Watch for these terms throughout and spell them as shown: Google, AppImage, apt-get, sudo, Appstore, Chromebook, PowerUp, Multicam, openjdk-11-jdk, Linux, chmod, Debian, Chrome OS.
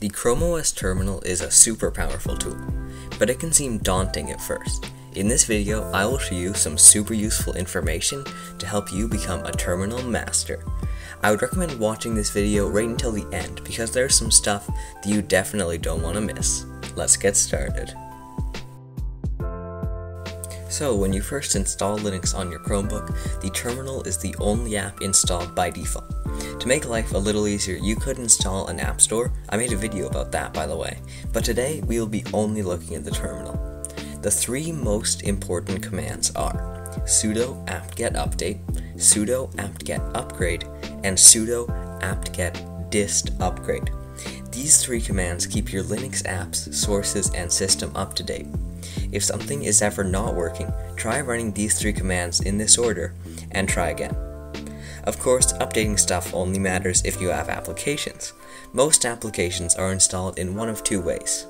The Chrome OS terminal is a super powerful tool, but it can seem daunting at first. In this video, I will show you some super useful information to help you become a terminal master. I would recommend watching this video right until the end because there's some stuff that you definitely don't want to miss. Let's get started. So when you first install Linux on your Chromebook, the terminal is the only app installed by default. To make life a little easier, you could install an app store. I made a video about that, by the way, but today we will be only looking at the terminal. The three most important commands are sudo apt-get update, sudo apt-get upgrade, and sudo apt-get dist upgrade. These three commands keep your Linux apps, sources, and system up to date. If something is ever not working, try running these three commands in this order and try again. Of course, updating stuff only matters if you have applications. Most applications are installed in one of two ways.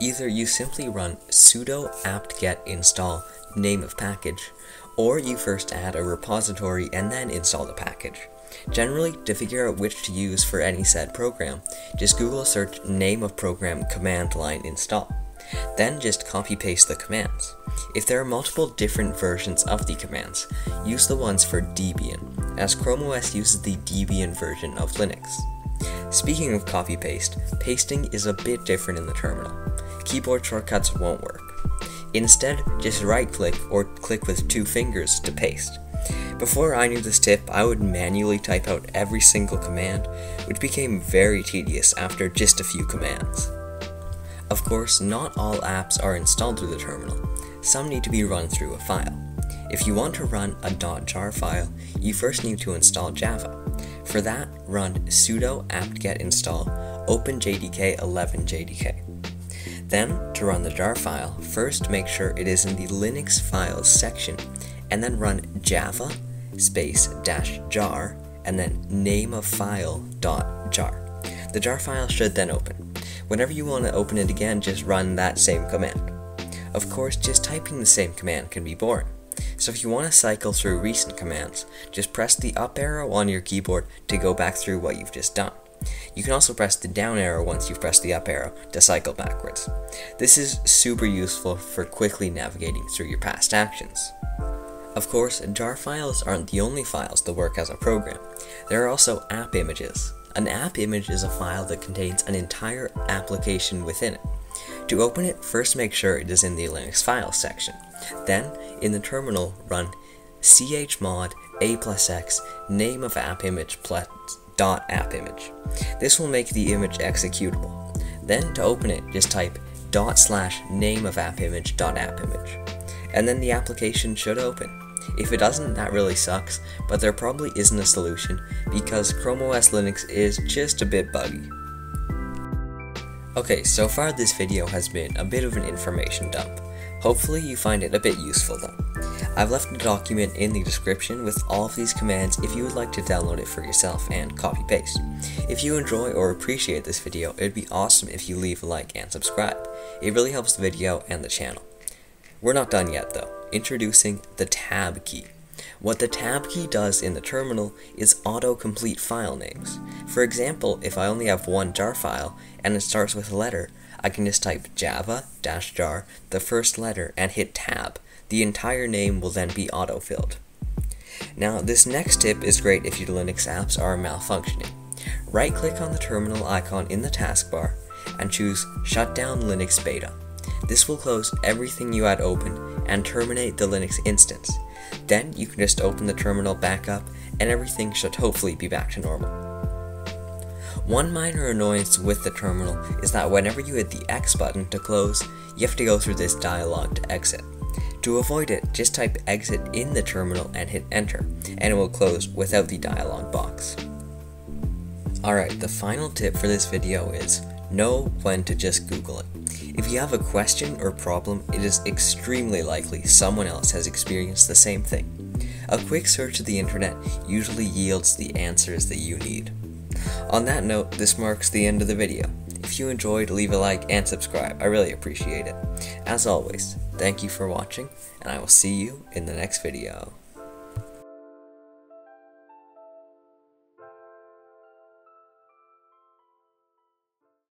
Either you simply run sudo apt-get install name of package, or you first add a repository and then install the package. Generally, to figure out which to use for any said program, just Google search name of program command line install. Then just copy paste the commands. If there are multiple different versions of the commands, use the ones for Debian, as Chrome OS uses the Debian version of Linux. Speaking of copy paste, pasting is a bit different in the terminal. Keyboard shortcuts won't work. Instead, just right click or click with two fingers to paste. Before I knew this tip, I would manually type out every single command, which became very tedious after just a few commands. Of course, not all apps are installed through the terminal. Some need to be run through a file. If you want to run a .jar file, you first need to install Java. For that, run sudo apt-get install openjdk-11-jdk. Then, to run the jar file, first make sure it is in the Linux files section, and then run java -jar and then name of file .jar. The jar file should then open. Whenever you want to open it again, just run that same command. Of course, just typing the same command can be boring, so if you want to cycle through recent commands, just press the up arrow on your keyboard to go back through what you've just done. You can also press the down arrow once you've pressed the up arrow to cycle backwards. This is super useful for quickly navigating through your past actions. Of course, jar files aren't the only files that work as a program. There are also app images. An app image is a file that contains an entire application within it. To open it, first make sure it is in the Linux files section. Then, in the terminal, run chmod a+x name of appimage dot appimage. This will make the image executable. Then, to open it, just type /name of appimage dot appimage. And then the application should open. If it doesn't, that really sucks, but there probably isn't a solution because Chrome OS Linux is just a bit buggy. Okay, so far this video has been a bit of an information dump. Hopefully you find it a bit useful though. I've left a document in the description with all of these commands if you would like to download it for yourself and copy paste. If you enjoy or appreciate this video, it would be awesome if you leave a like and subscribe. It really helps the video and the channel. We're not done yet though. Introducing the tab key. What the tab key does in the terminal is autocomplete file names. For example, if I only have one jar file and it starts with a letter, I can just type java -jar, the first letter, and hit tab. The entire name will then be autofilled. Now, this next tip is great if your Linux apps are malfunctioning. Right click on the terminal icon in the taskbar and choose Shut Down Linux Beta. This will close everything you had open and terminate the Linux instance. Then you can just open the terminal back up and everything should hopefully be back to normal. One minor annoyance with the terminal is that whenever you hit the X button to close, you have to go through this dialog to exit. To avoid it, just type exit in the terminal and hit enter, and it will close without the dialog box. Alright, the final tip for this video is know when to just Google it. If you have a question or problem, it is extremely likely someone else has experienced the same thing. A quick search of the internet usually yields the answers that you need. On that note, this marks the end of the video. If you enjoyed, leave a like and subscribe, I really appreciate it. As always, thank you for watching, and I will see you in the next video.